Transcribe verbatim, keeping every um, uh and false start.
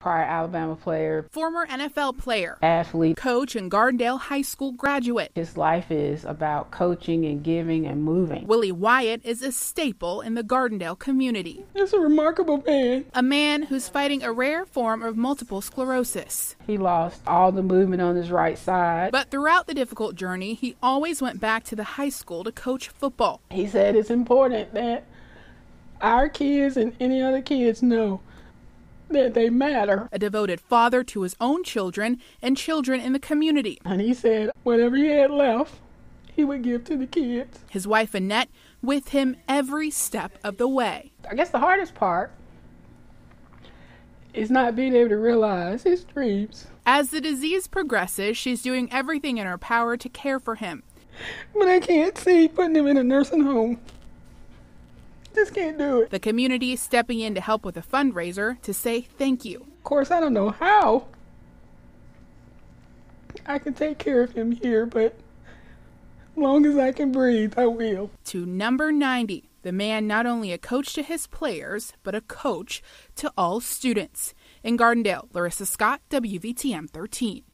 Prior Alabama player. Former N F L player. Athlete. Coach and Gardendale High School graduate. His life is about coaching and giving and moving. Willie Wyatt is a staple in the Gardendale community. It's a remarkable man. A man who's fighting a rare form of multiple sclerosis. He lost all the movement on his right side. But throughout the difficult journey, he always went back to the high school to coach football. He said it's important that our kids and any other kids know that they matter. A devoted father to his own children and children in the community. And he said whatever he had left, he would give to the kids. His wife Annette with him every step of the way. I guess the hardest part is not being able to realize his dreams. As the disease progresses, she's doing everything in her power to care for him. But I can't see putting him in a nursing home. Just can't do it. The community stepping in to help with a fundraiser to say thank you. Of course, I don't know how I can take care of him here, but as long as I can breathe, I will. To number ninety, the man not only a coach to his players, but a coach to all students. In Gardendale, Larissa Scott, W V T M thirteen.